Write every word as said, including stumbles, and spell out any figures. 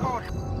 靠！